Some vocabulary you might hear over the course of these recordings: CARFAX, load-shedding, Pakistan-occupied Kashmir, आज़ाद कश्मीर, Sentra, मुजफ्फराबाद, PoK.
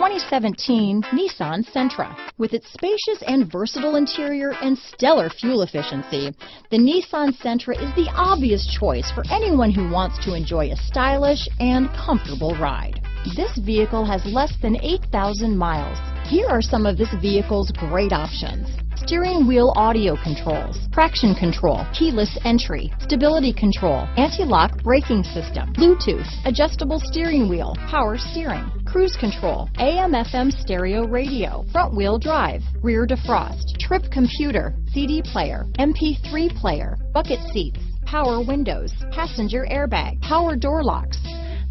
2017 Nissan Sentra. With its spacious and versatile interior and stellar fuel efficiency, the Nissan Sentra is the obvious choice for anyone who wants to enjoy a stylish and comfortable ride. This vehicle has less than 8,000 miles. Here are some of this vehicle's great options: steering wheel audio controls, traction control, keyless entry, stability control, anti-lock braking system, Bluetooth, adjustable steering wheel, power steering, cruise control, AM/FM stereo radio, front wheel drive, rear defrost, trip computer, CD player, MP3 player, bucket seats, power windows, passenger airbag, power door locks.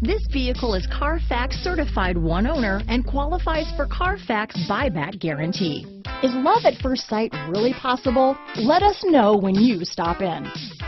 This vehicle is Carfax certified one owner and qualifies for Carfax buyback guarantee. Is love at first sight really possible? Let us know when you stop in.